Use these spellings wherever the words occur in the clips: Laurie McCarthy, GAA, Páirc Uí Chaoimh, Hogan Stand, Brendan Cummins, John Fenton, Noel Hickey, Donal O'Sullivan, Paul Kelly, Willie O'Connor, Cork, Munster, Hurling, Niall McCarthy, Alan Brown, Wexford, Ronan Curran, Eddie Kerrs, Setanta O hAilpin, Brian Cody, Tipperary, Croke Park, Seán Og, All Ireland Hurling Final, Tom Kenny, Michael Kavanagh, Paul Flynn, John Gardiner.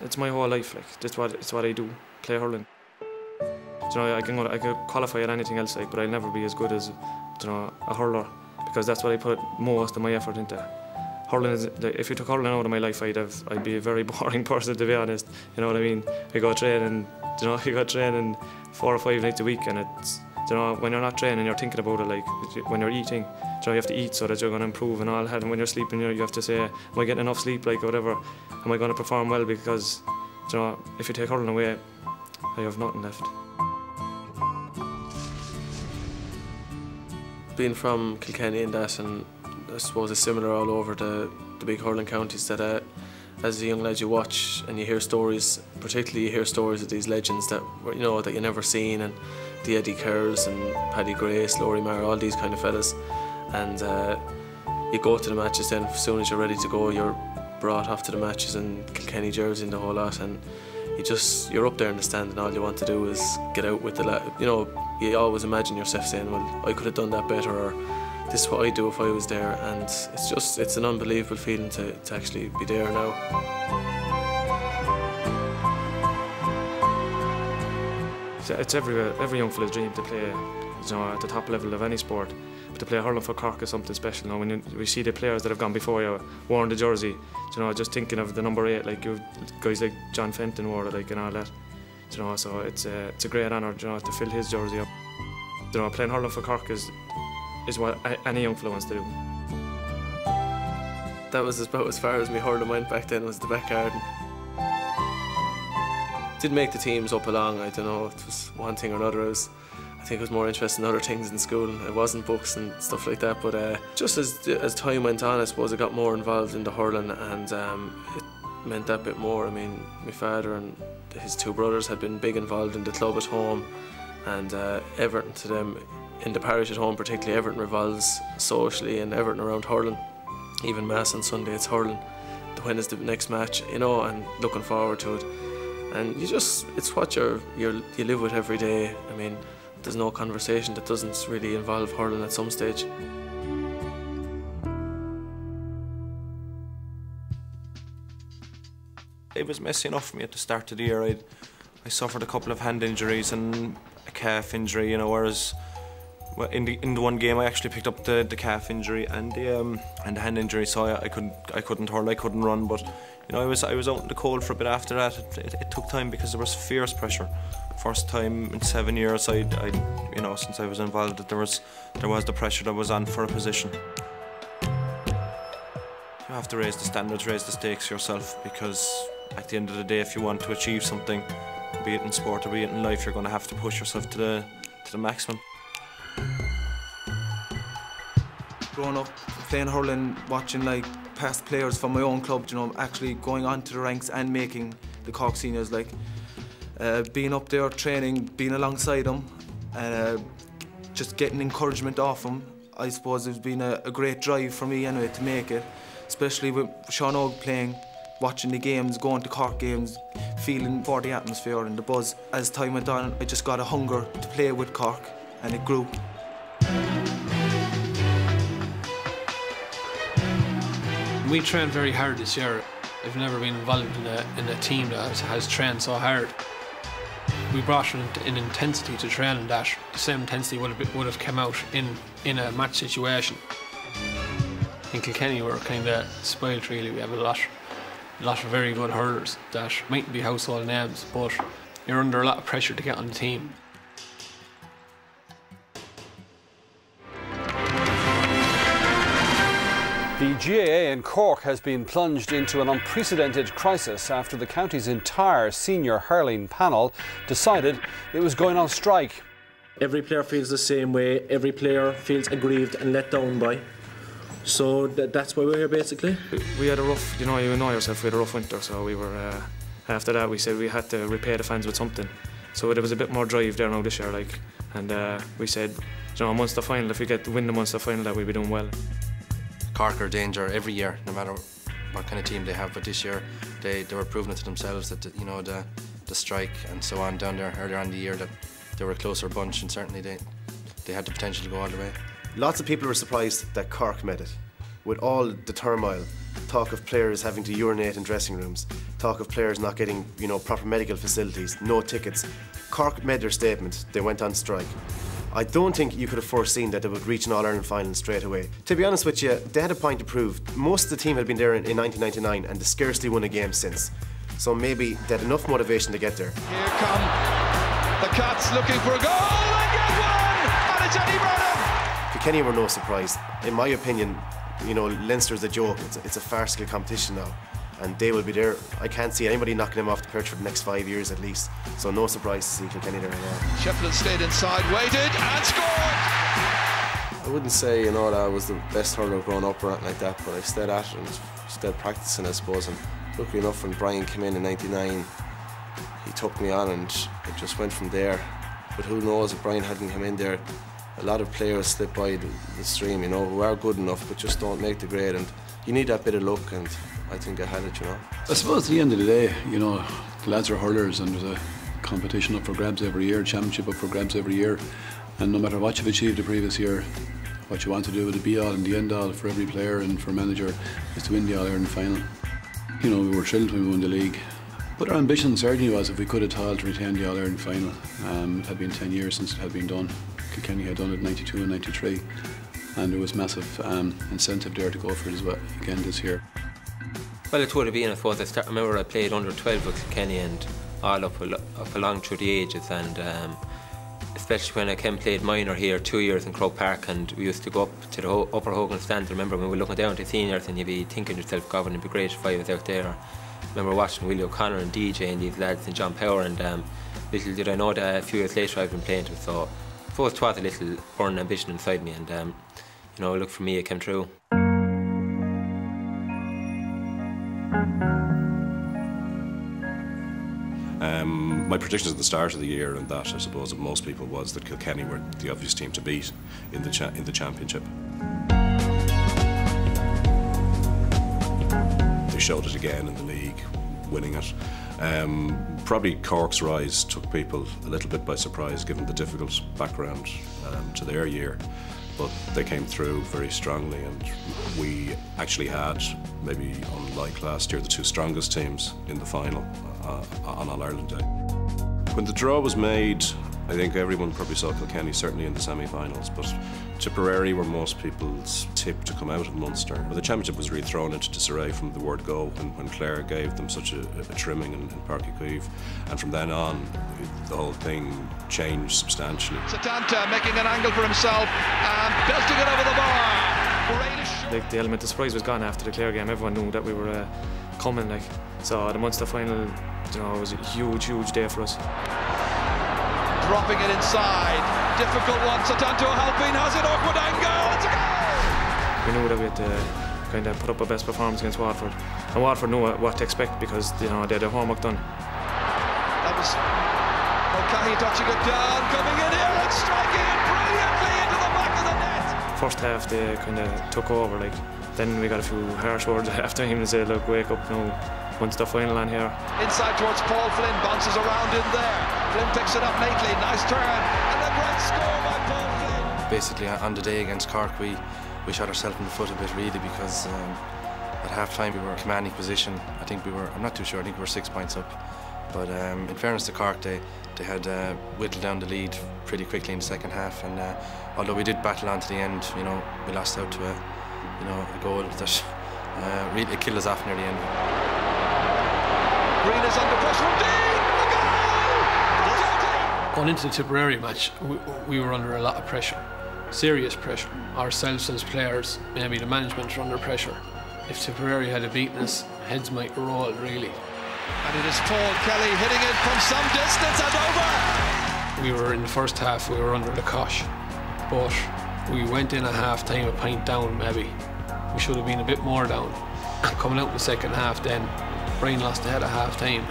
it's my whole life. Like it's what I do. Play hurling. You know, I can qualify at anything else, like, but I'll never be as good as, you know, a hurler, because that's what I put most of my effort into. Hurling is, like, if you took hurling out of my life, I'd be a very boring person, to be honest. You know what I mean? I go training, you know, I go training 4 or 5 nights a week, and it's, you know, when you're not training, you're thinking about it, like when you're eating, you know, you have to eat so that you're going to improve and all that. And when you're sleeping, you have to say, am I getting enough sleep, like, or whatever? Am I going to perform well? Because, you know, if you take hurling away, I have nothing left. Being from Kilkenny and that, and I suppose it's similar all over the big hurling counties, that as a young lad you watch and you hear stories, particularly you hear stories of these legends that, you know, that you never seen, and the Eddie Kerrs and Paddy Grace, Laurie Meyer, all these kind of fellas, and you go to the matches then, as soon as you're ready to go, you're brought off to the matches in Kilkenny jersey and the whole lot, and you're up there in the stand and all you want to do is get out with the lad, you know. You always imagine yourself saying, well, I could have done that better, or this is what I'd do if I was there, and it's an unbelievable feeling to actually be there now. It's every young fella's dream to play, you know, at the top level of any sport, but to play hurling for Cork is something special. You know, when we see the players that have gone before you wearing the jersey, you know, just thinking of the number 8, like you guys like John Fenton wore it, like, and all that. You know, so it's a great honour, you know, to fill his jersey up. You know, playing hurling for Cork is what any young fella wants to do. That was about as far as my hurling went back then, was the back garden. Did make the teams up along, I don't know, it was one thing or another. I think I was more interested in other things in school, and it wasn't books and stuff like that, but just as time went on, I suppose I got more involved in the hurling, and it meant that bit more. I mean, my father and his 2 brothers had been big involved in the club at home, and Everton to them, in the parish at home particularly, Everton revolves socially, and Everton around hurling. Even Mass on Sunday, it's hurling. When is the next match, you know, and looking forward to it. And you just, it's what you live with every day. I mean, there's no conversation that doesn't really involve hurling at some stage. It was messy enough for me at the start of the year. I suffered a couple of hand injuries and a calf injury, you know, whereas in the one game I actually picked up the calf injury and the hand injury, so I couldn't hurl, I couldn't run, but, you know, I was out in the cold for a bit after that. It took time because there was fierce pressure. First time in 7 years I you know, since I was involved, that there was the pressure that was on for a position. You have to raise the standards, raise the stakes yourself, because at the end of the day, if you want to achieve something, be it in sport or be it in life, you're going to have to push yourself to the maximum. Growing up, playing hurling, watching, like, past players from my own club, you know, actually going on to the ranks and making the Cork seniors, like, being up there training, being alongside them, and just getting encouragement off them. I suppose it's been a great drive for me anyway to make it, especially with Seán Og playing. Watching the games, going to Cork games, feeling for the atmosphere and the buzz. As time went on, I just got a hunger to play with Cork, and it grew. We trained very hard this year. I've never been involved in a team that has trained so hard. We brought an intensity to training that the same intensity would have come out in a match situation. In Kilkenny, we're kind of spoiled, really. We have a lot of very good hurlers that mightn't be household names, but you're under a lot of pressure to get on the team. The GAA in Cork has been plunged into an unprecedented crisis after the county's entire senior hurling panel decided it was going on strike. Every player feels the same way. Every player feels aggrieved and let down by. So that's why we're here, basically. We had a rough, you know, you know yourself, we had a rough winter, so we were, after that we said we had to repay the fans with something. So there was a bit more drive there now this year, like, and we said, you know, Munster final, if we get to win the Munster final, that we'll be doing well. Cork are danger every year, no matter what kind of team they have, but this year they were proving it to themselves that, you know, the strike and so on down there earlier on in the year, that they were a closer bunch, and certainly they had the potential to go all the way. Lots of people were surprised that Cork made it. With all the turmoil, talk of players having to urinate in dressing rooms, talk of players not getting, you know, proper medical facilities, no tickets. Cork made their statement, they went on strike. I don't think you could have foreseen that they would reach an All Ireland final straight away. To be honest with you, they had a point to prove. Most of the team had been there in 1999 and they scarcely won a game since. So maybe they had enough motivation to get there. Here come the Cats looking for a goal, and get one! And it's Eddie Brennan! Kilkenny were no surprise. In my opinion, you know, Leinster's a joke. It's a farcical competition now. And they will be there. I can't see anybody knocking them off the perch for the next 5 years at least. So no surprise to see Kilkenny there right now. Shefflin stayed inside, waited, and scored! I wouldn't say, you know, that I was the best hurler growing up or anything like that, but I stayed at it and stayed practicing, I suppose. And luckily enough, when Brian came in 99, he took me on and it just went from there. But who knows, if Brian hadn't come in there, a lot of players slip by the stream, you know, who are good enough but just don't make the grade. And you need that bit of luck, and I think I had it, you know. I suppose at the end of the day, you know, the lads are hurlers and there's a competition up for grabs every year, championship up for grabs every year, and no matter what you've achieved the previous year, what you want to do with the be-all and the end-all for every player and for manager is to win the All Ireland final. You know, we were thrilled when we won the league, but our ambition certainly was, if we could at all, to retain the All Ireland final. It had been 10 years since it had been done. Kilkenny had done it in 92 and 93. And there was massive incentive there to go for it as well again this year. Well, it would have been, I suppose. I remember I played under 12 with Kilkenny and all up along through the ages, and especially when I came played minor here 2 years in Croke Park, and we used to go up to the upper Hogan stand. I remember when we were looking down to seniors and you'd be thinking to yourself, God, wouldn't it be great if I was out there. I remember watching Willie O'Connor and DJ and these lads and John Power, and little did I know that a few years later I've been playing them, so I suppose it was a little burning ambition inside me, and you know, look, for me, it came true. My predictions at the start of the year, and that, I suppose, of most people, was that Kilkenny were the obvious team to beat in the championship. They showed it again in the league, winning it. Probably Cork's rise took people a little bit by surprise, given the difficult background to their year. But they came through very strongly, and we actually had, maybe unlike last year, the two strongest teams in the final on All Ireland Day. When the draw was made, I think everyone probably saw Kilkenny, certainly in the semi-finals, but Tipperary were most people's tip to come out of Munster. But the championship was really thrown into disarray from the word go when Clare gave them such a trimming in Páirc Uí Chaoimh. And from then on, the whole thing changed substantially. Setanta making an angle for himself and belting it over the bar. The element of surprise was gone after the Clare game. Everyone knew that we were coming. Like, so the Munster final, you know, was a huge, huge day for us. Dropping it inside, difficult one. Setanta O hAilpin has it, awkward angle, it's a goal! We knew that we had to kind of put up our best performance against Watford, and Watford knew what to expect because, you know, they had their homework done. That was O'Cahy touching it down, coming in here and striking it brilliantly into the back of the net. First half they kind of took over, like, then we got a few harsh words after him to say, look, wake up now. Once the final on here. Inside towards Paul Flynn, bounces around in there. Flynn picks it up neatly, nice turn, and a great score by Paul Flynn. Basically, on the day against Cork, we shot ourselves in the foot a bit, really, because at half-time we were in commanding position. I think we were, I'm not too sure, I think we were 6 points up. But in fairness to Cork, they had whittled down the lead pretty quickly in the second half, and although we did battle on to the end, you know, we lost out to a goal that really killed us off near the end. Green is under pressure from Deane, the goal! Going into the Tipperary match, we were under a lot of pressure, serious pressure. Ourselves as players, maybe the management, were under pressure. If Tipperary had beaten us, heads might roll, really. And it is Paul Kelly hitting it from some distance and over! We were in the first half, we were under the cosh, but we went in at half-time a pint down, maybe. We should have been a bit more down. Coming out in the second half then, Brian lost the head at half-time.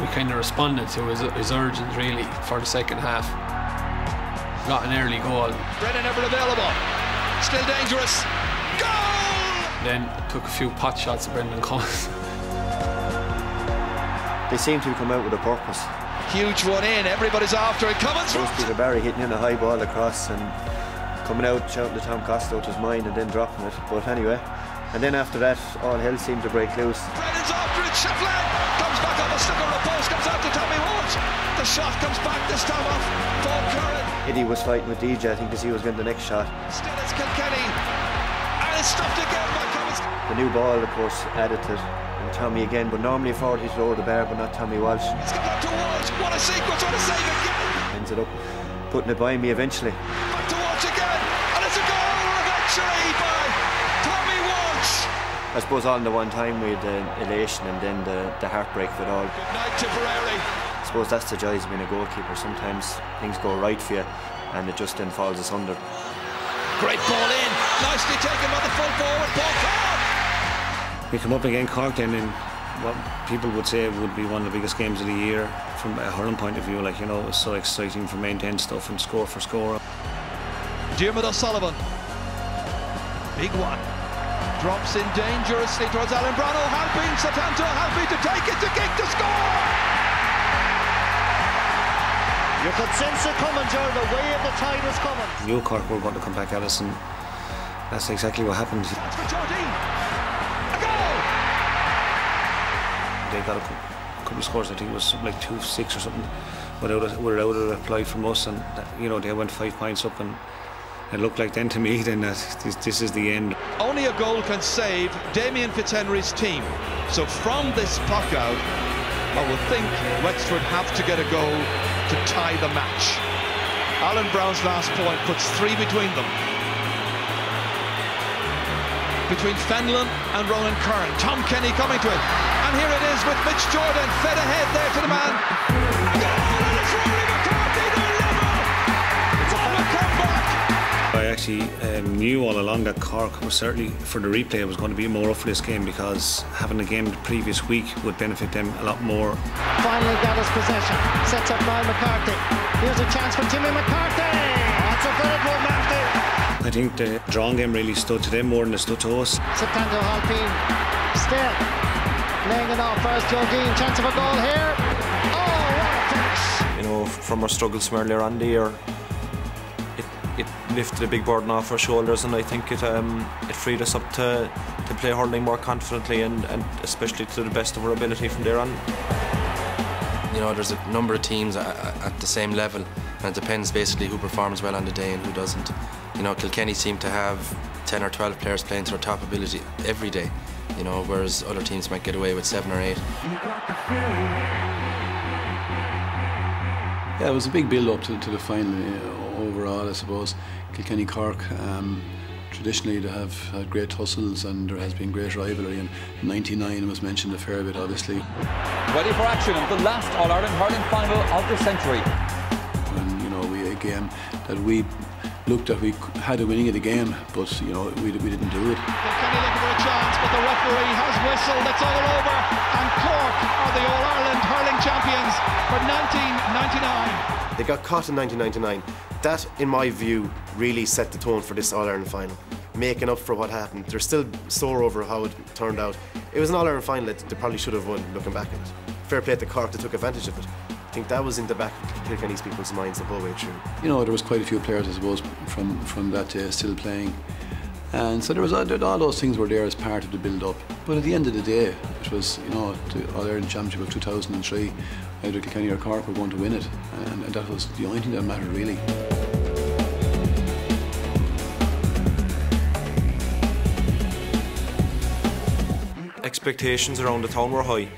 We kind of responded to his urgings, really, for the second half. Got an early goal. Brennan ever available. Still dangerous. Goal! Then took a few pot shots at Brendan Cummins. They seem to come out with a purpose. Huge one in. Everybody's after it. Cummins! Peter Barry hitting in a high ball across and coming out, shouting to Tom Costello to his mind and then dropping it. But anyway, And then after that, all hell seemed to break loose. Brennan's after it, Shefflin comes back on the stick of the post, comes out to Tommy Walsh. The shot comes back, this time off Paul Curran. Eddie was fighting with DJ, I think, because he was getting the next shot. Still it's Kilkenny, and it's stopped again by Cummins. The new ball, of course, added to it, and Tommy again, but normally a forward hits over the bar, but not Tommy Walsh. It's got back to Walsh, what a sequence, what a save again. Ends it up putting it by me eventually. Back to Walsh again, and it's a goal eventually by... I suppose all in the one time we had the elation and then the heartbreak of it all. Good night, Tipperary. I suppose that's the joys of being a goalkeeper. Sometimes things go right for you and it just then falls asunder. Great ball in, nicely taken by the full forward, Paul Flynn. We come up again, Cork, then in what people would say would be one of the biggest games of the year from a hurling point of view. Like, you know, it was so exciting for maintain stuff and score for score. Diarmuid O'Sullivan, big one. Drops in dangerously towards Alan Brown. O'Halpin, Setanta O hAilpin to take it, to kick, to score! You could sense it coming, Joe, the way of the tide is coming. New Cork were going to come back at us, and that's exactly what happened. That's for Joe Deane. A goal! They got a couple of scores, I think it was like 2-6 or something, without a reply from us, and you know, they went 5 points up, and it looked like then to me then that this is the end. Only a goal can save Damien Fitzhenry's team. So from this puck out, I would think Wexford have to get a goal to tie the match. Alan Brown's last point puts 3 between them. Between Fenlon and Ronan Curran. Tom Kenny coming to it. And here it is with Mitch Jordan, fed ahead there to the man. A goal, and it's Laurie McCarthy, they're level! It's on the comeback! I actually knew all along that Cork was certainly, for the replay, was going to be more up for this game, because having the game the previous week would benefit them a lot more. Finally got his possession, sets up by McCarthy. Here's a chance for Timmy McCarthy! That's a good one, Matthew! I think the drawn game really stood to them more than it stood to us. Setanta O hAilpin still laying it off first, Joe Deane, chance of a goal here. Oh, what a finish! You know, from our struggles from earlier on the year, it lifted a big burden off our shoulders, and I think it freed us up to play hurling more confidently, and especially to the best of our ability from there on. You know, there's a number of teams at the same level, and it depends basically who performs well on the day and who doesn't. You know, Kilkenny seem to have 10 or 12 players playing to their top ability every day, you know, whereas other teams might get away with 7 or 8. Yeah, it was a big build-up to the final, you know. Overall, I suppose, Kilkenny Cork, traditionally they have had great tussles and there has been great rivalry, and 99 was mentioned a fair bit, obviously. Ready for action on the last All Ireland Hurling Final of the century. And, you know, a game that we looked at, we had a winning of the game, but, you know, we didn't do it. Kilkenny looking for a chance, but the referee has whistled, it's all over, and Cork are the All Ireland Hurling Champions for 1999. They got caught in 1999. That, in my view, really set the tone for this All-Ireland Final, making up for what happened. They're still sore over how it turned out. It was an All-Ireland Final that they probably should have won, looking back at it. Fair play to Cork, that took advantage of it. I think that was in the back of Kilkenny's people's minds the whole way through. You know, there was quite a few players, I suppose, from that day still playing. And so there was all those things were there as part of the build-up. But at the end of the day, it was, you know, the All-Ireland Championship of 2003, either Kilkenny or Cork were going to win it. And that was the only thing that mattered, really. Expectations around the town were high.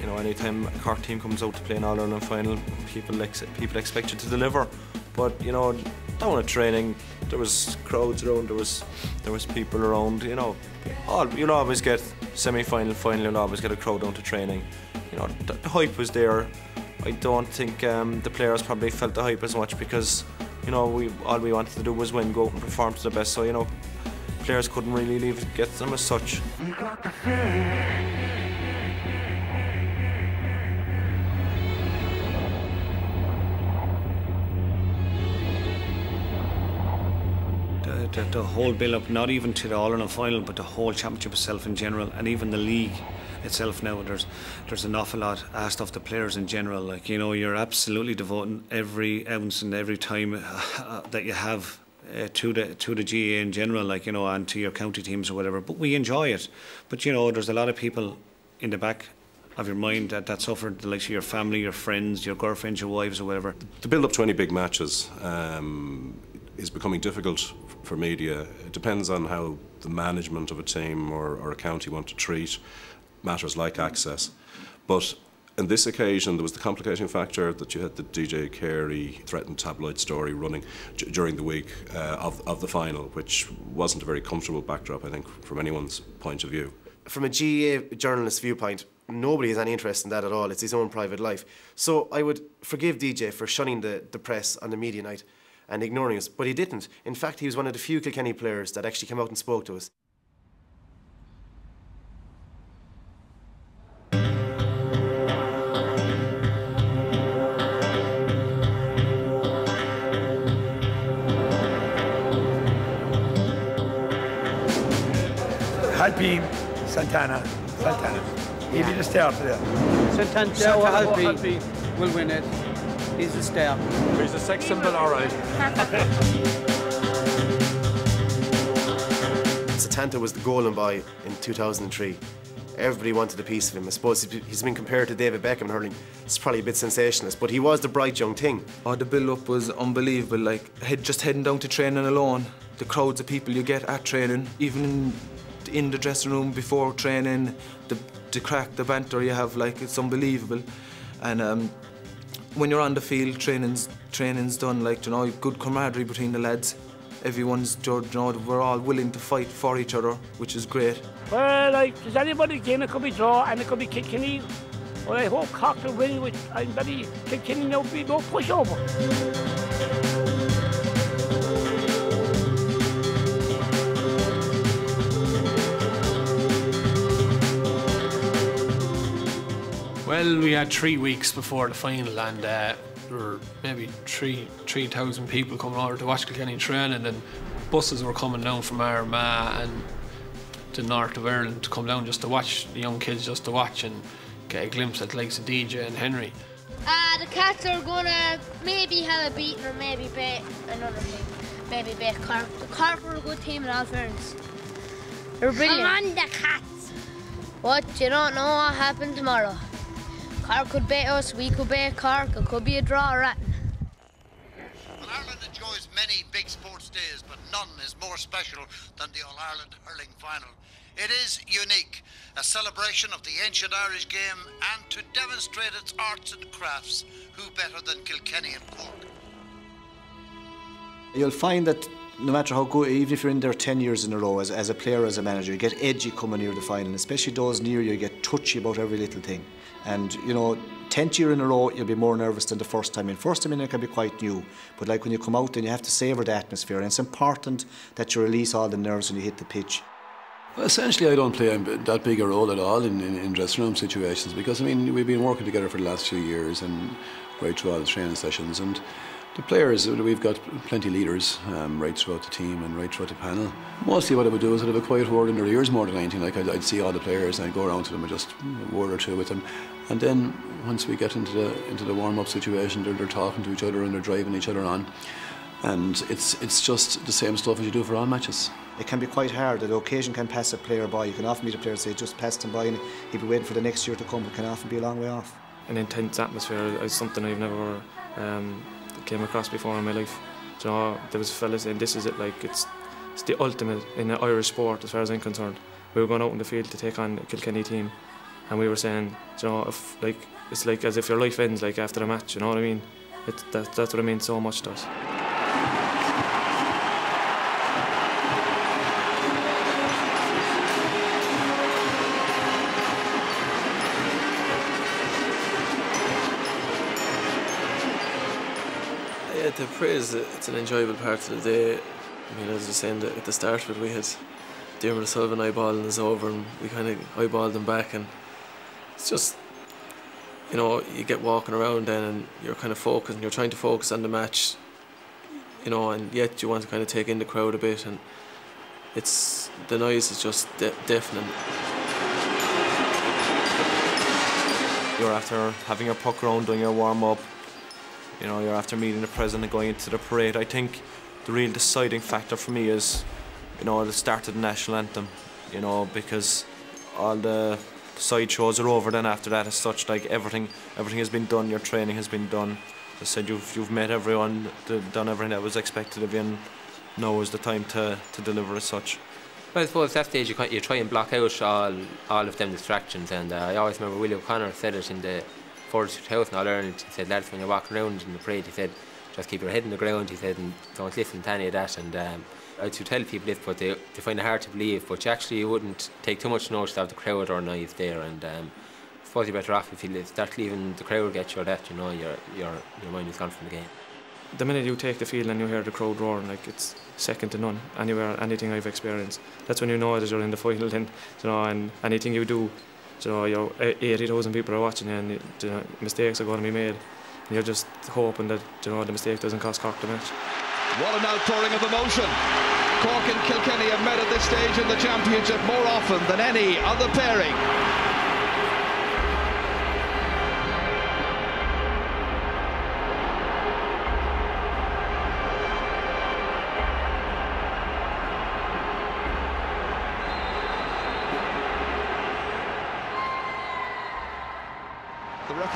You know, any time a Cork team comes out to play an All-Ireland Final, people expect you to deliver. But, you know, down at training, there was crowds around, there was people around, you know. You'll always get semi-final, final, you'll always get a crowd down to training. You know, the hype was there. I don't think the players probably felt the hype as much, because, you know, all we wanted to do was win, go out and perform to the best. So, you know, players couldn't really leave it, get them as such. You got the feeling. The whole build-up, not even to the All-Ireland Final, but the whole championship itself in general, and even the league itself now, there's an awful lot asked of the players in general. Like, you know, you're absolutely devoting every ounce and every time that you have to the GAA in general, like, you know, and to your county teams or whatever. But we enjoy it. But, you know, there's a lot of people in the back of your mind that suffered, the likes of your family, your friends, your girlfriends, your wives or whatever. The build-up to any big matches is becoming difficult for media. It depends on how the management of a team or a county want to treat matters like access. But on this occasion, there was the complicating factor that you had the DJ Carey threatened tabloid story running during the week of the final, which wasn't a very comfortable backdrop, I think, from anyone's point of view. From a GAA journalist's viewpoint, nobody has any interest in that at all. It's his own private life. So I would forgive DJ for shunning the press on the media night and ignoring us, but he didn't. In fact, he was one of the few Kilkenny players that actually came out and spoke to us. Hälpín, Setanta. He'll be the star today. Setanta O hAilpin will win it. He's the star. He's the sex symbol, all right. Setanta was the golden boy in 2003. Everybody wanted a piece of him. I suppose he's been compared to David Beckham in hurling. It's probably a bit sensationalist, but he was the bright young thing. Oh, the build-up was unbelievable. Like, just heading down to training alone, the crowds of people you get at training, even in the dressing room before training, the crack, the banter you have, like, it's unbelievable. And when you're on the field, training's done, like, you know, good camaraderie between the lads. Everyone's, you know, we're all willing to fight for each other, which is great. Well, like, there's anybody game, it could be draw and it could be Kilkenny. Well, I hope Cork will win, which I'm very Kilkenny now be no pushover. Well, we had 3 weeks before the final, and there were maybe 3,000 people coming over to watch Kilkenny training, and buses were coming down from Armagh and the north of Ireland to come down just to watch the young kids, just to watch and get a glimpse at the likes of DJ and Henry. The Cats are gonna maybe have a beating or maybe bet another thing, maybe bet Cork. The Cork were a good team in all fairness. They're brilliant. Come on, the Cats. What? You don't know what happened tomorrow. Cork could bet us, we could bet Cork, it could be a draw or rotten. Well, Ireland enjoys many big sports days, but none is more special than the All Ireland Hurling Final. It is unique, a celebration of the ancient Irish game, and to demonstrate its arts and crafts, who better than Kilkenny and Cork? You'll find that no matter how good, even if you're in there 10 years in a row as a player, as a manager, you get edgy coming near the final, especially those near you, you get touchy about every little thing. And, you know, 10th year in a row, you'll be more nervous than the first time in. First time in, it can be quite new. But, like, when you come out, then you have to savour the atmosphere. And it's important that you release all the nerves when you hit the pitch. Well, essentially, I don't play that big a role at all in dressing room situations because, I mean, we've been working together for the last few years and right through all the training sessions. And the players, we've got plenty of leaders right throughout the team and right throughout the panel. Mostly what I would do is I'd have a quiet word in their ears more than anything. Like, I'd see all the players and I'd go around to them and just a word or two with them. And then once we get into the warm-up situation, they're talking to each other and they're driving each other on. And it's just the same stuff as you do for all matches. It can be quite hard. The occasion can pass a player by. You can often meet a player and say, just passed him by, and he'll be waiting for the next year to come. It can often be a long way off. An intense atmosphere is something I've never came across before in my life. You know, there was a fella saying, this is it, like, it's the ultimate in the Irish sport as far as I'm concerned. We were going out in the field to take on a Kilkenny team, and we were saying, you know, if, like, it's like as if your life ends, like, after a match, you know what I mean? That's what it means so much to us. The praise, it's an enjoyable part of the day. I mean, as I was saying that at the start of it, we had Diarmuid O'Sullivan eyeballing us over, and we kind of eyeballed them back, and it's just, you know, you get walking around then and you're kind of focused and you're trying to focus on the match, you know, and yet you want to kind of take in the crowd a bit, and it's, the noise is just deafening. You're after having your puck around, doing your warm-up, you know, you're after meeting the president, going into the parade. I think the real deciding factor for me is, you know, the start of the national anthem, you know, because all the sideshows are over then after that as such, like everything has been done, your training has been done. As I said, you've met everyone, done everything that was expected of you, and now is the time to deliver as such. Well, I suppose at that stage you try and block out all of them distractions, and I always remember Willie O'Connor said it in the 2000 All Ireland. He said, lads, when you're walking around in the parade, he said, just keep your head in the ground, he said, and don't listen to any of that. And I used to tell people this, but they find it hard to believe, but you actually wouldn't take too much notice of the crowd or noise there. And I suppose you're better off if you start leaving the crowd get you or that, you know, your mind is gone from the game. The minute you take the field and you hear the crowd roaring, like, it's second to none anywhere, anything I've experienced. That's when you know that you're in the final then, you know, and anything you do, you know, your 80,000 people are watching you, and you know, mistakes are going to be made. And you're just hoping that, you know, the mistake doesn't cost Cork the match. What an outpouring of emotion. Cork and Kilkenny have met at this stage in the championship more often than any other pairing.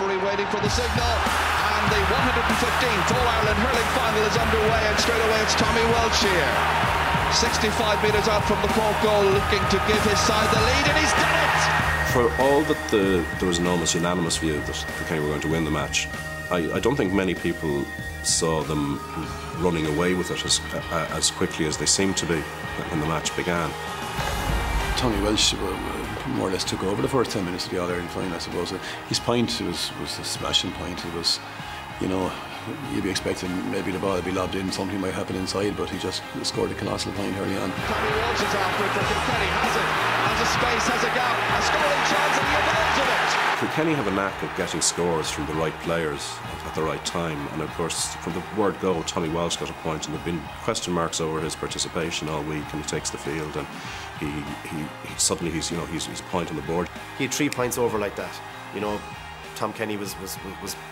Waiting for the signal, and the 115th All Ireland Hurling Final is underway, and straight away it's Tommy Walsh here, 65 metres out from the Cork goal, looking to give his side the lead, and he's done it. For all that there was an almost unanimous view that Kilkenny were going to win the match, I don't think many people saw them running away with it as quickly as they seemed to be when the match began. Tommy Walsh more or less took over the first 10 minutes of the All Ireland final, I suppose. His point was a smashing point. It was, you know, you'd be expecting maybe the ball would be lobbed in, something might happen inside, but he just scored a colossal point early on. Tommy Walsh is after it, but Kilkenny has it, has a space, has a gap, a scoring chance, and he avails of it. Kilkenny have a knack of getting scores from the right players at the right time, and of course, from the word go, Tommy Walsh got a point, and there have been question marks over his participation all week, and he takes the field, and he suddenly he's a point on the board. He had 3 points over like that, you know. Tom Kenny was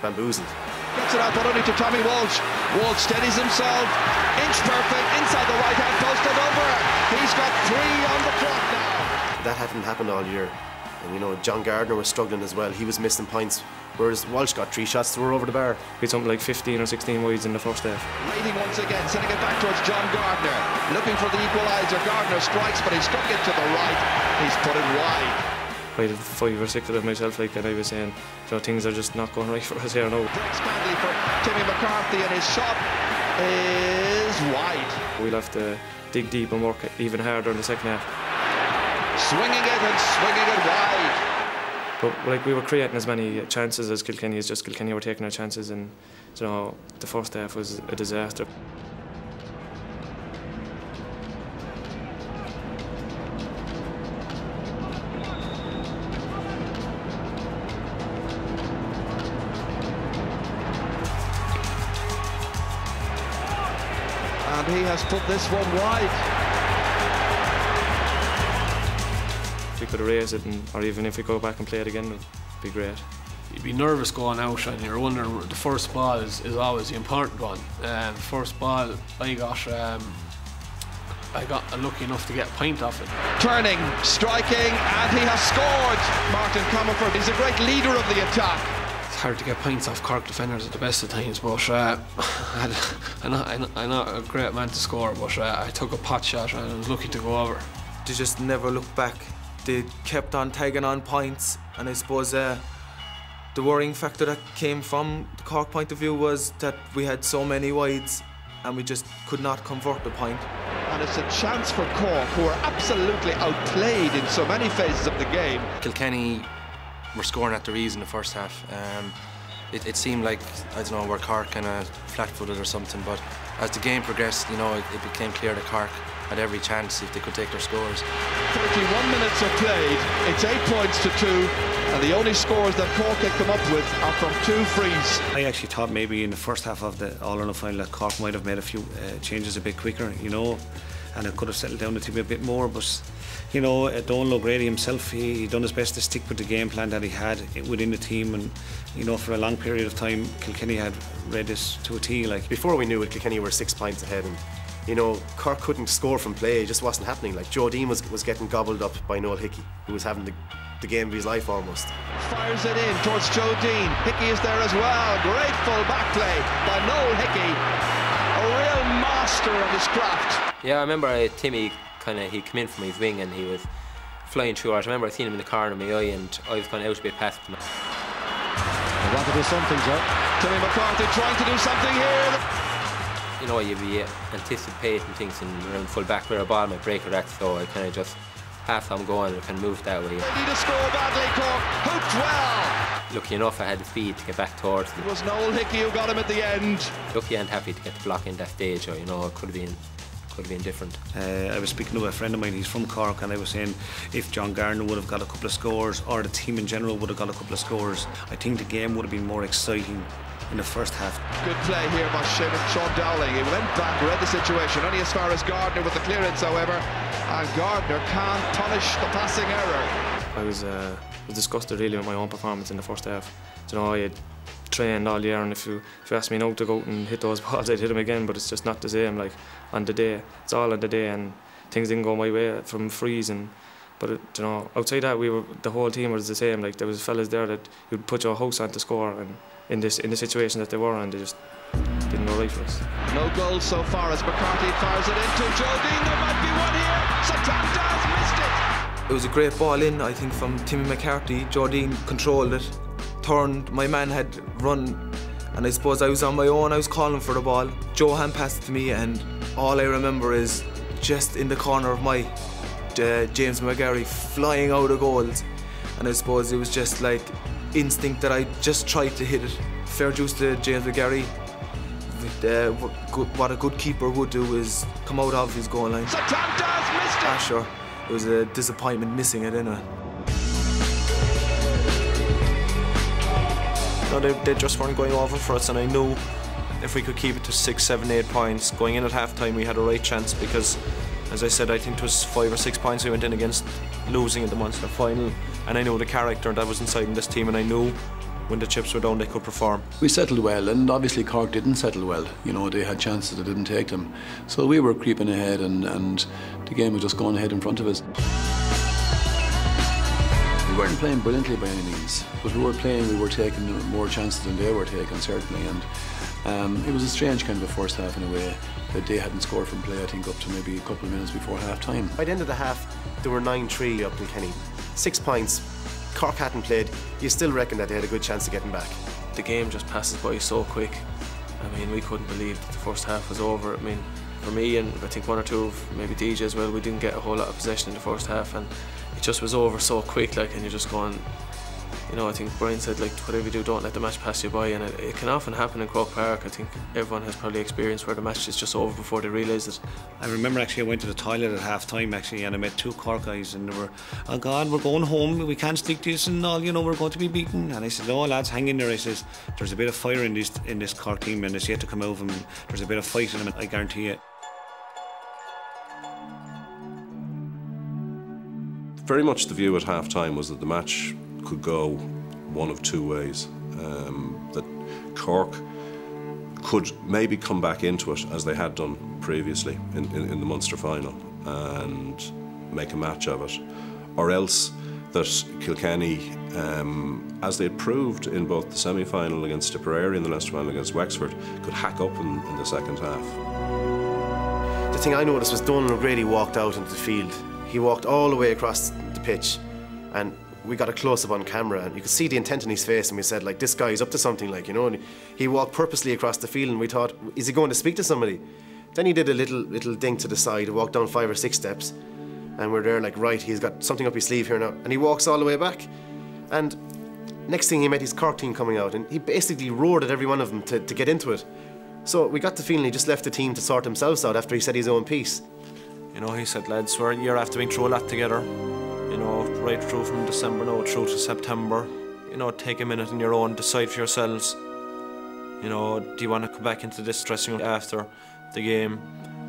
bamboozled. Gets it out, but only to Tommy Walsh. Walsh steadies himself, inch perfect, inside the right hand post and over. He's got 3 on the clock now. That hadn't happened all year. And you know, John Gardiner was struggling as well. He was missing points, whereas Walsh got 3 shots to her over the bar. He's something like 15 or 16 wides in the first half. Raiding once again, sending it back towards John Gardiner. Looking for the equaliser. Gardiner strikes, but he struck it to the right. He's put it wide. I did 5 or 6 of them myself, like that. I was saying, you know, things are just not going right for us here now. Breaks badly for Timmy McCarthy, and his shot is wide. We'll have to dig deep and work even harder in the second half. Swinging it wide. But like, we were creating as many chances as Kilkenny, as just Kilkenny were taking our chances, and you know, the first half was a disaster. He has put this one wide. If we could erase it, or even if we go back and play it again, it would be great. You'd be nervous going out, and you're wondering, the first ball is always the important one. The first ball, I got lucky enough to get a pint off it. Turning, striking, and he has scored. Martin Comerford, he's a great leader of the attack. It's hard to get points off Cork defenders at the best of times, but I'm not a great man to score, but I took a pot shot and I was lucky to go over. They just never looked back. They kept on tagging on points, and I suppose the worrying factor that came from the Cork point of view was that we had so many wides and we just could not convert the point. And it's a chance for Cork, who are absolutely outplayed in so many phases of the game. Kilkenny were scoring at their ease in the first half. It seemed like, I don't know, were Cork kind of flat-footed or something, but as the game progressed, you know, it became clear that Cork had every chance if they could take their scores. 31 minutes are played, it's 8 points to 2, and the only scores that Cork had come up with are from 2 frees. I actually thought maybe in the first half of the All Ireland final that Cork might have made a few changes a bit quicker, you know, and it could have settled down the team a bit more, but you know, Donal O'Grady himself, he done his best to stick with the game plan that he had within the team, and you know, for a long period of time Kilkenny had read this to a T. Like, before we knew it, Kilkenny were 6 points ahead, and you know, Cork couldn't score from play. It just wasn't happening. Like, Joe Deane was getting gobbled up by Noel Hickey, who was having the game of his life almost. Fires it in towards Joe Deane. Hickey is there as well. Great full back play by Noel Hickey. A real master of his craft. Yeah, I remember Timmy, he came in from his wing and he was flying through ours. I remember I seen him in the corner of my eye and I was kind of out a bit past him. I want to do something, Joe. Timmy McCarthy trying to do something here. You know, you'd be anticipating things in around full back where a ball might break or that, so I kind of just half on going and kind of moved that way. They need to score badly, Cork. Hooked well. Lucky enough, I had the speed to get back towards them. It was Noel Hickey who got him at the end. Lucky and happy to get the block in that stage, or, you know, it could have been different. I was speaking to a friend of mine, he's from Cork, and I was saying if John Gardiner would have got a couple of scores, or the team in general would have got a couple of scores, I think the game would have been more exciting in the first half. Good play here by Sean Dowling. He went back, read the situation, only as far as Gardiner with the clearance, however, and Gardiner can't punish the passing error. I was disgusted really with my own performance in the first half. You know, I had trained all year, and if you asked me now to go out and hit those balls, I'd hit them again, but it's just not the same. Like, on the day, it's all on the day, and things didn't go my way from freezing. But, you know, outside that, the whole team was the same. Like, there was fellas there that you'd put your house on to score, and in the situation that they were in, they just didn't go right for us. No goals so far as McCarthy fires it into Joe Deane. There might be one here. Setanta's missed it. It was a great ball in, I think, from Timmy McCarthy. Joe Deane controlled it, turned. My man had run, and I suppose I was on my own. I was calling for the ball. Joe hand passed it to me, and all I remember is just in the corner of my James McGarry flying out of goals, and I suppose it was just like instinct that I just tried to hit it. Fair dues to James McGarry. What a good keeper would do is come out of his goal line. Setanta's missed it. Ah, sure, it was a disappointment missing it anyway. No, they just weren't going over for us, and I knew if we could keep it to 6, 7, 8 points going in at halftime, we had a right chance because, as I said, I think it was 5 or 6 points we went in against losing in the Munster final, and I knew the character that was inside in this team, and I knew when the chips were down they could perform. We settled well, and obviously Cork didn't settle well. You know, they had chances that they didn't take them. So we were creeping ahead, and the game was just going ahead in front of us. We weren't playing brilliantly by any means, but we were playing, we were taking more chances than they were taking, certainly, and it was a strange kind of a first half in a way. That they hadn't scored from play, I think, up to maybe a couple of minutes before half-time. By the end of the half, there were 9-3 up in Kilkenny. 6 points, Cork hadn't played, you still reckon that they had a good chance of getting back. The game just passes by so quick. I mean, we couldn't believe that the first half was over. I mean, for me and I think one or two of maybe DJ as well, we didn't get a whole lot of possession in the first half, and it just was over so quick, like, and you're just going, you know, I think Brian said, like, whatever you do, don't let the match pass you by, and it can often happen in Croke Park. I think everyone has probably experienced where the match is just over before they realise it. I remember actually I went to the toilet at half-time actually, and I met two Cork guys, and they were, oh God, we're going home, we can't stick this and all, you know, we're going to be beaten. And I said, no lads, hang in there. I says, there's a bit of fire in this Cork team, and it's yet to come out of them. There's a bit of fight in them, I guarantee you. Very much the view at half-time was that the match could go one of two ways. That Cork could maybe come back into it as they had done previously in the Munster final and make a match of it, or else that Kilkenny, as they had proved in both the semi-final against Tipperary and the Leicester final against Wexford, could hack up in the second half. The thing I noticed was Donal O'Grady walked out into the field. He walked all the way across the pitch, and we got a close-up on camera, and you could see the intent in his face, and we said, like, this guy's up to something, like, you know. And he walked purposely across the field, and we thought, is he going to speak to somebody? Then he did a little dink to the side, walked down 5 or 6 steps, and we're there, like, right, he's got something up his sleeve here now. And he walks all the way back, and next thing he met his Cork team coming out, and he basically roared at every one of them to get into it. So we got the feeling he just left the team to sort themselves out after he said his own piece. You know, he said, lads, we're a year after being through a lot together. You know, right through from December now through to September. You know, take a minute on your own, decide for yourselves. You know, do you want to come back into this dressing room after the game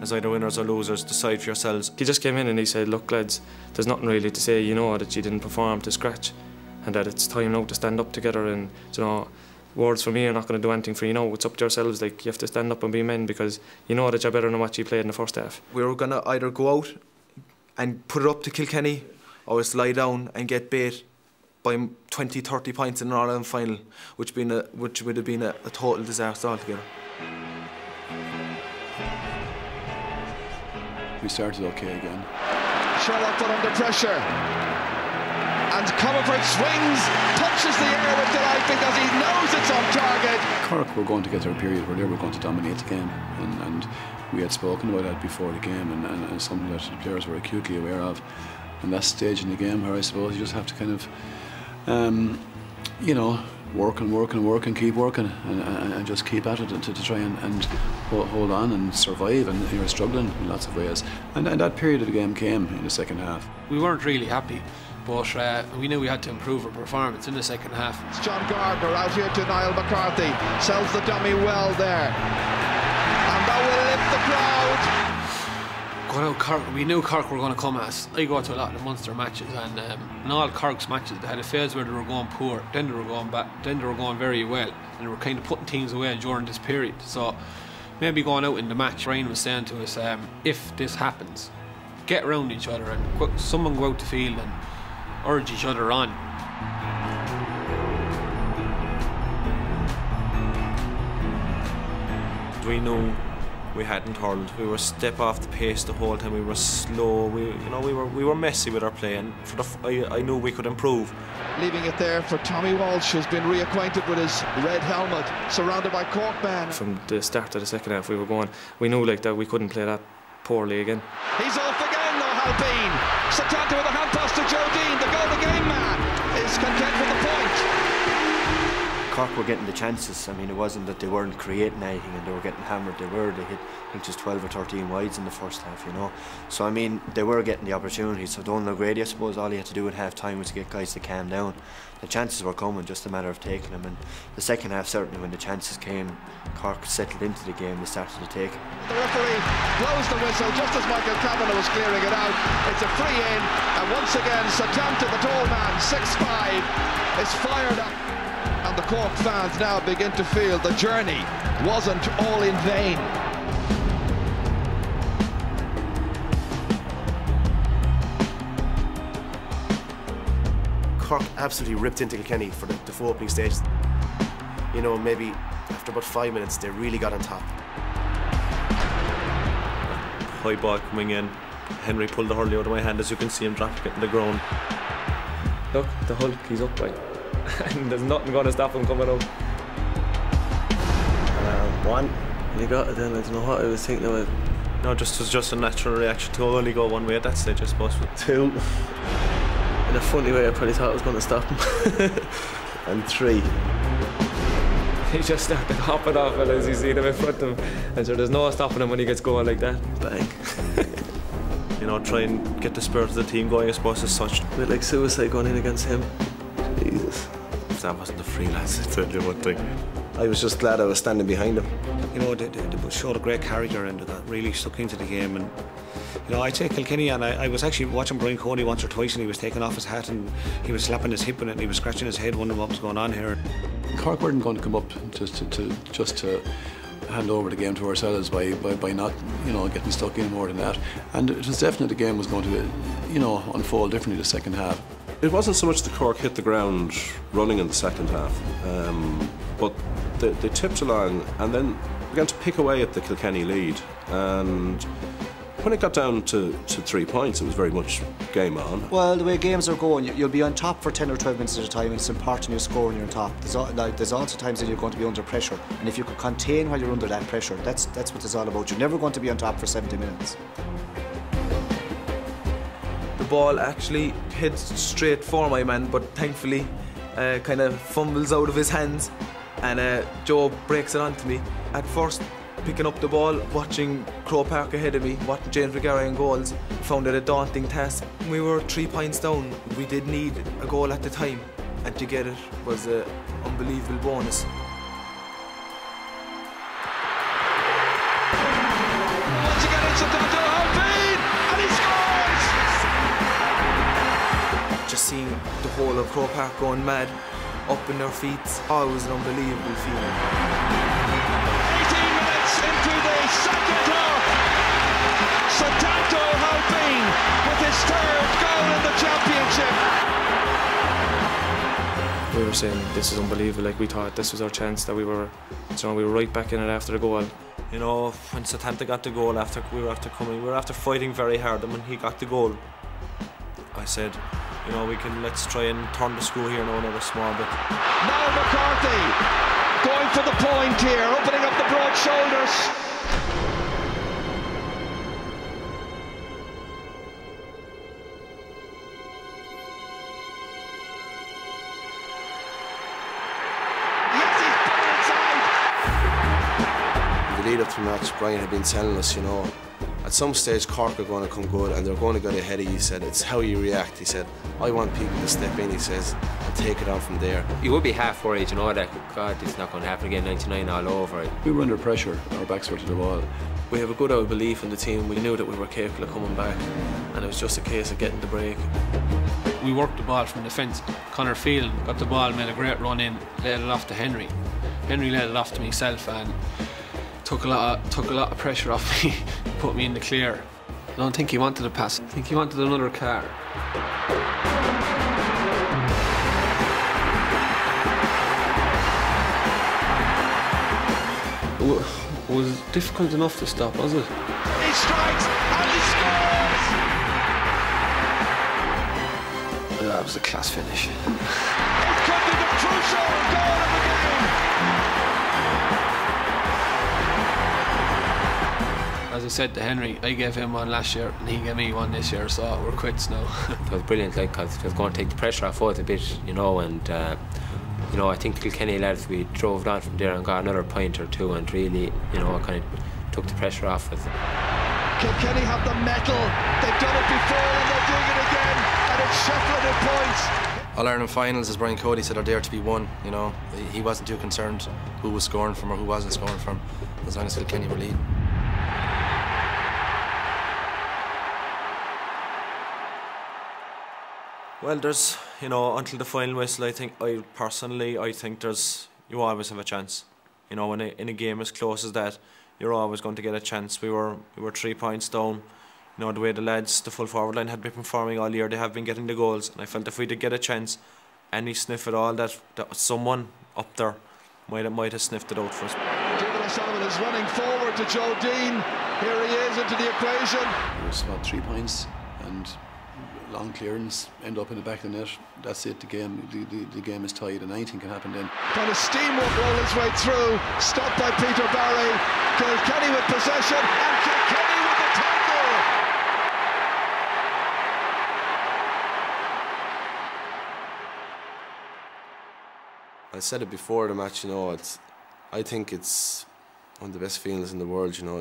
as either winners or losers? Decide for yourselves. He just came in and he said, look lads, there's nothing really to say, you know, that you didn't perform to scratch, and that it's time now to stand up together and, you know, words from me are not going to do anything for you. You know, it's up to yourselves. Like, you have to stand up and be men, because you know that you're better than what you played in the first half. We were going to either go out and put it up to Kilkenny, or just lie down and get bait by 20, 30 points in an All Ireland final, which would have been a total disaster altogether. We started okay again. Sherlock put under pressure. And Comerford swings, touches the air with delight because he knows it's on target. Cork were going to get their period where they were going to dominate the game. And we had spoken about that before the game, and something that the players were acutely aware of. And that stage in the game where I suppose you just have to kind of, you know, work and work and work and keep working and just keep at it and to try and hold on and survive, and you were struggling in lots of ways. And that period of the game came in the second half. We weren't really happy, but we knew we had to improve our performance in the second half. It's John Gardiner out here to Niall McCarthy. Sells the dummy well there. And that will lift the crowd. Going out, Cork, we knew Cork were going to come at us. I go to a lot of the Munster matches, and in all Cork's matches, they had a phase where they were going poor, then they were going back, then they were going very well. And they were kind of putting teams away during this period. So maybe going out in the match, Brian was saying to us, if this happens, get around each other and someone go out the field and urge each other on. We knew we hadn't hurled. We were a step off the pace the whole time. We were slow. We were messy with our play, and for the I knew we could improve. Leaving it there for Tommy Walsh, who's been reacquainted with his red helmet, surrounded by Cork men. From the start of the second half, we were going. We knew like that we couldn't play that poorly again. He's off again, O hAilpín. Setanta with a hand pass to Joe Deane. The goal, the game man is content with the point. Cork were getting the chances. I mean, it wasn't that they weren't creating anything and they were getting hammered. They were. They hit, I think, just 12 or 13 wides in the first half, you know. So, I mean, they were getting the opportunities. So, Donal O'Grady, I suppose, all he had to do at half time was to get guys to calm down. The chances were coming, just a matter of taking them. And the second half, certainly, when the chances came, Cork settled into the game, they started to take. The referee blows the whistle just as Michael Kavanagh was clearing it out. It's a free in, and once again, Setanta, the tall man, 6'5", is fired up. And the Cork fans now begin to feel the journey wasn't all in vain. Cork absolutely ripped into Kilkenny for the four opening stages. You know, maybe after about 5 minutes, they really got on top. High ball coming in. Henry pulled the hurley out of my hand, as you can see him dropped it in the ground. Look, the Hulk, he's up, right? And there's nothing going to stop him coming up. One, and he got it then. I don't know what I was thinking about. No, it was just a natural reaction to only go one way at that stage, I suppose. Two. In a funny way, I probably thought I was going to stop him. And three. He just started hopping off as you see him in front of him. And so there's no stopping him when he gets going like that. Bang. You know, try and get the spirit of the team going, I suppose, as such. A bit like suicide going in against him. Jesus. If that wasn't a free lance, I'll tell you one thing. I was just glad I was standing behind him. You know, they showed a great character into that, really stuck into the game. And you know, I'd say Kilkenny, and I was actually watching Brian Cody once or twice, and he was taking off his hat and he was slapping his hip in it and he was scratching his head wondering what was going on here. Cork weren't going to come up just to hand over the game to ourselves by not, you know, getting stuck in more than that. And it was definite the game was going to, you know, unfold differently the second half. It wasn't so much the Cork hit the ground running in the second half, but they tipped along and then began to pick away at the Kilkenny lead. And when it got down to 3 points, it was very much game on. Well, the way games are going, you'll be on top for 10 or 12 minutes at a time, and it's important you're scoring, you're on top. There's also times that you're going to be under pressure, and if you can contain while you're under that pressure, that's what it's all about. You're never going to be on top for 70 minutes. The ball actually hits straight for my man, but thankfully kind of fumbles out of his hands, and Joe breaks it onto me. At first, picking up the ball, watching Crow Park ahead of me, watching James McGarry in goals, found it a daunting task. We were 3 points down. We did need a goal at the time, and to get it was an unbelievable bonus. Once again, it's Setanta O hAilpín, and he scores! Just seeing the whole of Crow Park going mad, up in their feet. Oh, it was an unbelievable feeling. 18 minutes into the second half, Setanta O hAilpin with his third goal in the championship. We were saying this is unbelievable. Like, we thought this was our chance, that we were right back in it after the goal. You know, when Setanta got the goal, after we were fighting very hard, and when he got the goal, I said, you know, let's try and turn the screw here now another small bit. Now McCarthy going for the point here, opening up the broad shoulders. Up to the match, Brian had been telling us, you know, at some stage Cork are going to come good and they're going to get ahead of you. He said, it's how you react. He said, I want people to step in, he says, and take it on from there. You would be half worried, you know, that God, it's not going to happen again, 99 all over. We were under pressure, our backs were to the wall. We have a good old belief in the team. We knew that we were capable of coming back, and it was just a case of getting the break. We worked the ball from the fence. Conor Field got the ball, made a great run in, laid it off to Henry. Henry laid it off to myself, and took a lot of pressure off me, put me in the clear. I don't think he wanted a pass. I think he wanted another car. It was difficult enough to stop, was it? He strikes and he scores! That was a class finish. It could be the crucial goal of the game! As I said to Henry, I gave him one last year and he gave me one this year, so we're quits now. It was brilliant, like, because it was going to take the pressure off us a bit, you know, and, you know, I think Kilkenny lads, we drove down from there and got another point or two, and really, you know, kind of took the pressure off us. Kilkenny have the metal, they've done it before and they're doing it again, and it's Shefflin in points. All Ireland finals, as Brian Cody said, are there to be won. You know, he wasn't too concerned who was scoring from or who wasn't scoring from, as long as Kilkenny were leading. Well, there's, you know, until the final whistle, I think there's, you always have a chance. You know, in a game as close as that, you're always going to get a chance. We were 3 points down. You know, the way the lads, the full forward line had been performing all year, they have been getting the goals, and I felt if we did get a chance, any sniff at all, that someone up there might have sniffed it out for us. Donal O'Sullivan is running forward to Joe Deane. Here he is into the equation. It was about 3 points, and long clearance, end up in the back of the net. That's it, the game is tied, and anything can happen then. Kind of steamroll his way through, stopped by Peter Barry. Kilkenny with possession, and Kilkenny with the tackle! I said it before the match, you know, I think it's one of the best feelings in the world, you know.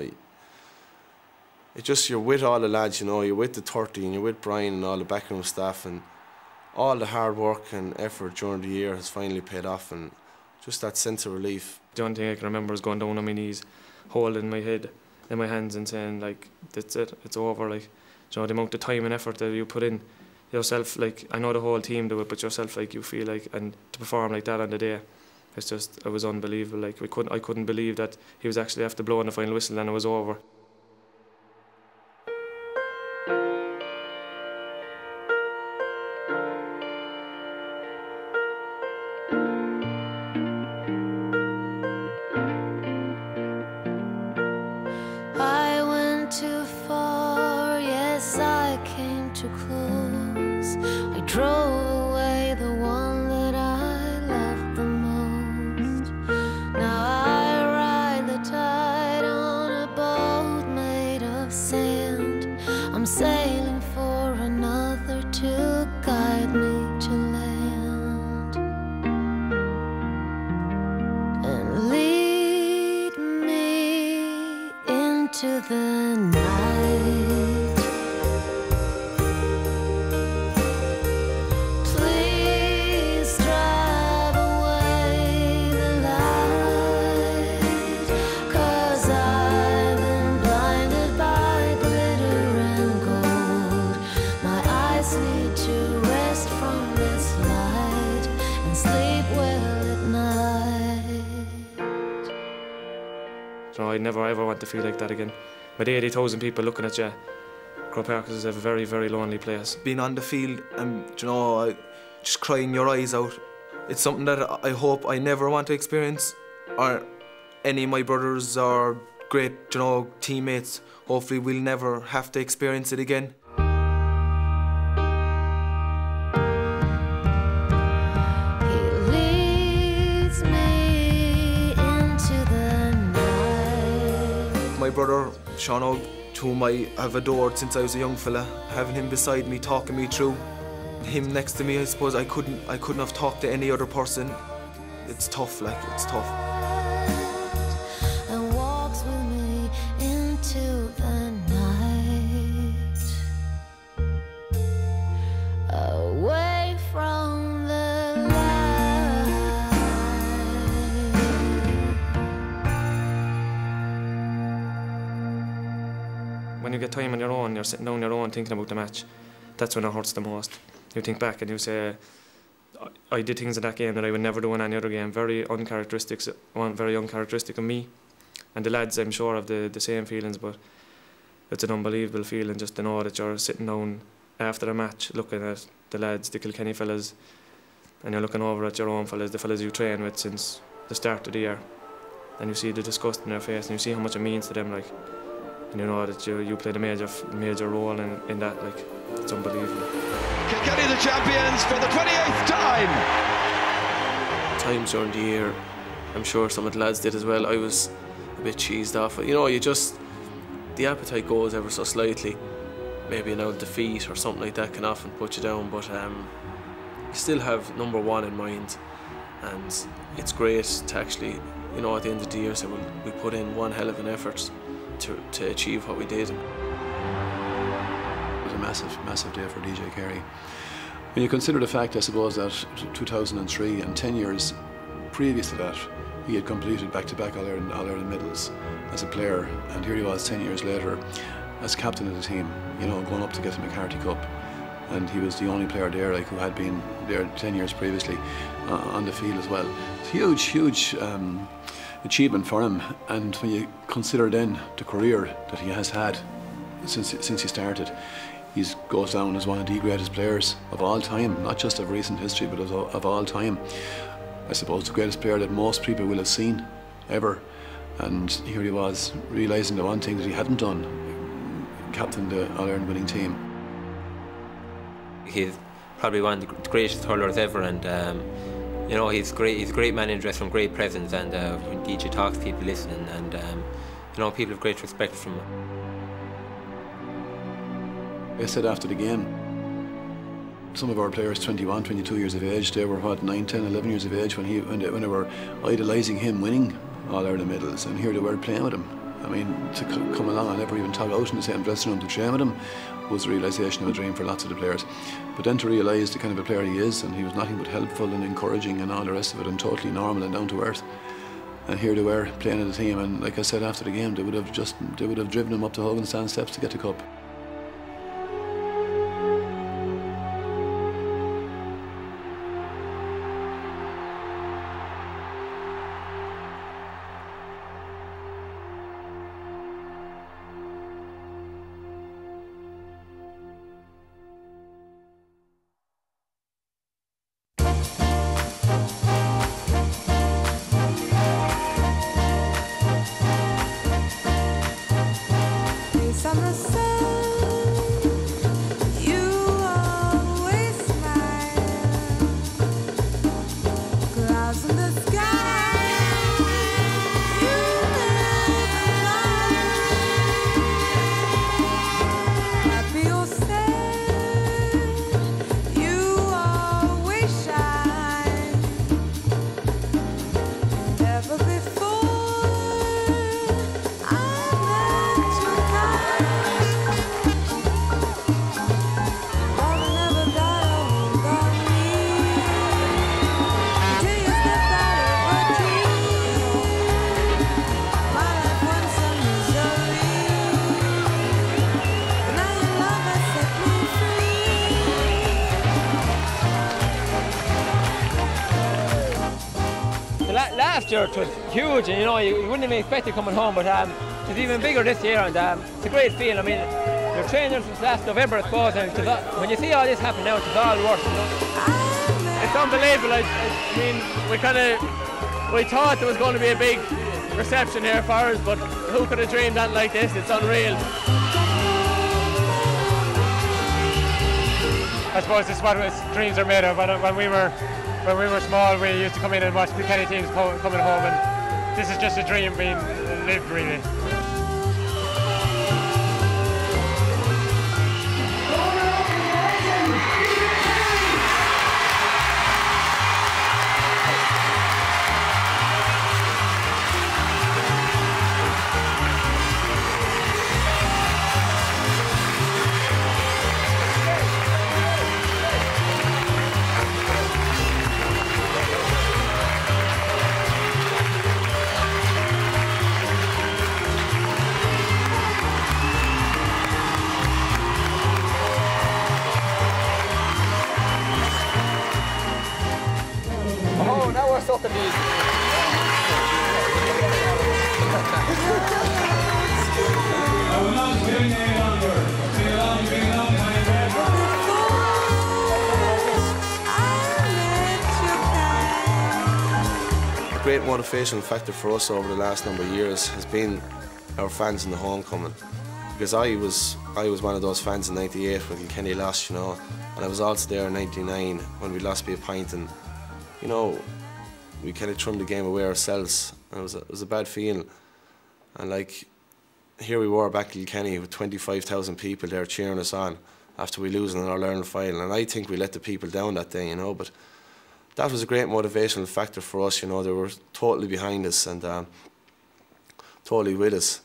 It's just, you're with all the lads, you know, you're with the 30 and you're with Brian and all the backroom staff, and all the hard work and effort during the year has finally paid off, and just that sense of relief. The only thing I can remember is going down on my knees, holding my head in my hands and saying, like, that's it, it's over. Like, you know, the amount of time and effort that you put in yourself, like, I know the whole team do it, but yourself, like, you feel like, and to perform like that on the day, it's just, it was unbelievable. Like, I couldn't believe that he was actually after blowing the final whistle and it was over. Sleep well. never ever want to feel like that again. With 80,000 people looking at you, Croke Park is a very, very lonely place. Being on the field and, you know, just crying your eyes out, it's something that I hope I never want to experience, or any of my brothers or great, you know, teammates. Hopefully we'll never have to experience it again. My brother, Seán Og, whom I have adored since I was a young fella, having him beside me, talking me through, him next to me, I suppose I couldn't have talked to any other person. It's tough, like, it's tough. And walks with me into the night, away from the light. When you get time on your own, you're sitting down on your own thinking about the match. That's when it hurts the most. You think back and you say, I did things in that game that I would never do in any other game. Very uncharacteristic of me. And the lads, I'm sure, have the same feelings, but it's an unbelievable feeling just to know that you're sitting down after a match looking at the lads, the Kilkenny fellas, and you're looking over at your own fellas, the fellas you train with since the start of the year. And you see the disgust in their face and you see how much it means to them, like, and you know that you played a major role in that, like, it's unbelievable. Kilkenny the champions for the 28th time! Times during the year, I'm sure some of the lads did as well, I was a bit cheesed off. You know, you just, the appetite goes ever so slightly. Maybe an old defeat or something like that can often put you down, but you still have number one in mind. And it's great to actually, you know, at the end of the year, so we put in one hell of an effort to achieve what we did. It was a massive, massive day for DJ Carey. When you consider the fact, I suppose, that 2003 and 10 years previous to that, he had completed back-to-back All Ireland medals as a player, and here he was 10 years later as captain of the team, you know, going up to get the McCarthy Cup, and he was the only player there, like, who had been there 10 years previously on the field as well. It's huge, huge achievement for him, and when you consider then the career that he has had since he started, he goes down as one of the greatest players of all time, not just of recent history, but of all time. I suppose the greatest player that most people will have seen ever, and here he was realising the one thing that he hadn't done, captain the All-Ireland winning team. He's probably one of the greatest hurlers ever, and you know, he's a great man in dressing room, great presence, and when DJ talks, people listen, and you know, people have great respect from him. I said after the game, some of our players 21, 22 years of age, they were what, 9, 10, 11 years of age when they were idolising him winning All Ireland medals, and here they were playing with him. I mean, to come along and never even talk out in the same dressing room to train with him was the realisation of a dream for lots of the players. But then to realise the kind of a player he is, and he was nothing but helpful and encouraging and all the rest of it, and totally normal and down to earth. And here they were playing in the team, and like I said after the game, they would have driven him up to Hogan Stand steps to get the cup. Summer sun. year it was huge, and you know, you wouldn't even expect it coming home, but it's even bigger this year, and it's a great feel. I mean, they're training since last November, I suppose, and when you see all this happen now, it's all worse, you know. It's unbelievable. I mean, we thought there was going to be a big reception here for us, but who could have dreamed that like this? It's unreal. I suppose this is what dreams are made of. When we were small, we used to come in and watch Kilkenny teams coming home, and this is just a dream being lived, really. The great motivational factor for us over the last number of years has been our fans in the homecoming, because I was one of those fans in '98 when Kenny lost, you know, and I was also there in '99 when we lost by a pint, and you know, we kind of trimmed the game away ourselves, and it was a bad feeling. And like, here we were back in Kenny with 25,000 people there cheering us on after we losing in our All Ireland final, and I think we let the people down that day, you know, but that was a great motivational factor for us, you know. They were totally behind us and totally with us.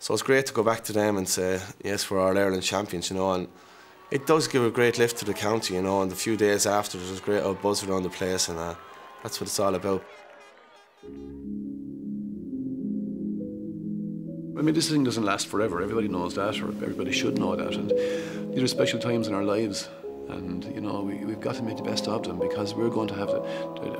So it's great to go back to them and say, yes, we're All Ireland champions, you know, and it does give a great lift to the county, you know, and the few days after there's a great buzz around the place, and that's what it's all about. I mean, this thing doesn't last forever. Everybody knows that, or everybody should know that, and these are special times in our lives. And, you know, we've got to make the best of them, because we're going to have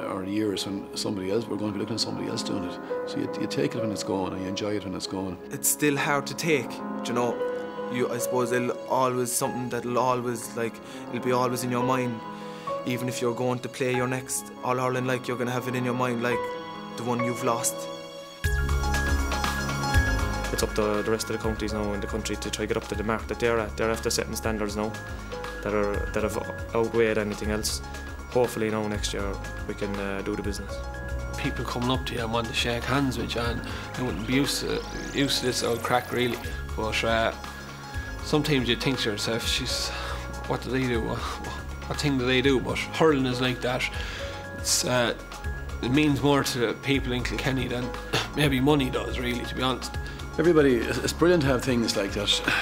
our years when somebody else, we're going to be looking at somebody else doing it. So you take it when it's gone, and you enjoy it when it's gone. It's still hard to take, you know. I suppose it'll always, something that'll always, like, it'll be always in your mind. Even if you're going to play your next All Ireland, like, you're going to have it in your mind, like, the one you've lost. It's up to the rest of the counties now in the country to try to get up to the mark that they're at. They're after setting standards now that have outweighed anything else. Hopefully now next year we can do the business. People coming up to you and wanting to shake hands with you, and I wouldn't be used to this old crack really, but sometimes you think to yourself, jeez, what do they do? What thing do they do? But hurling is like that. It means more to people in Kilkenny than maybe money does really, to be honest. Everybody, it's brilliant to have things like that.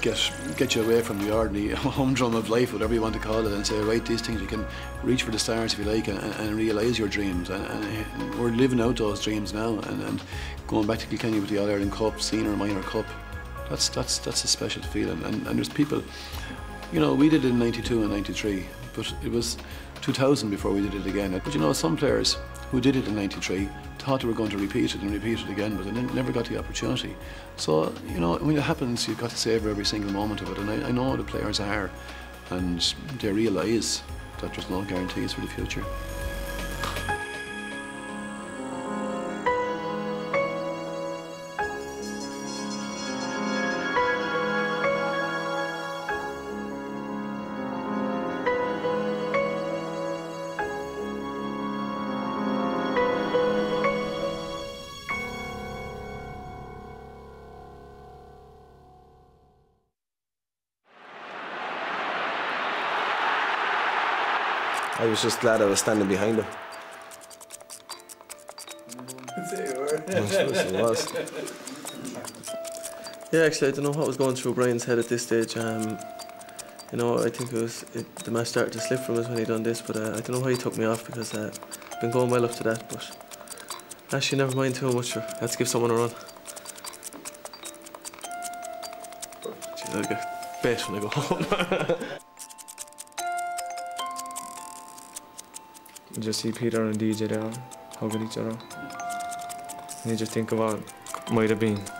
Get you away from the ordinary humdrum of life, whatever you want to call it, and say, right, these things, you can reach for the stars if you like, and realise your dreams. And we're living out those dreams now, and going back to Kilkenny with the All Ireland Cup, Senior Minor Cup, that's a special feeling. And there's people, you know, we did it in '92 and '93, but it was 2000 before we did it again. But you know, some players who did it in '93 thought they were going to repeat it and repeat it again, but they never got the opportunity. So, you know, when it happens, you've got to savour every single moment of it, and I know the players are, and they realise that there's no guarantees for the future. I was just glad I was standing behind him. There you were. It was. Yeah, actually, I don't know what was going through Brian's head at this stage. You know, I think the match started to slip from us when he done this, but I don't know why he took me off, because I've been going well up to that, but actually, never mind too much. Sure. Let's give someone a run. Jeez, I'll get best when I go home. Just see Peter and DJ there hugging each other. and you just think of what might have been.